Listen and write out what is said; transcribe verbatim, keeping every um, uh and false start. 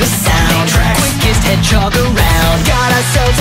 to sound. Quickest hedgehog around. Got ourselves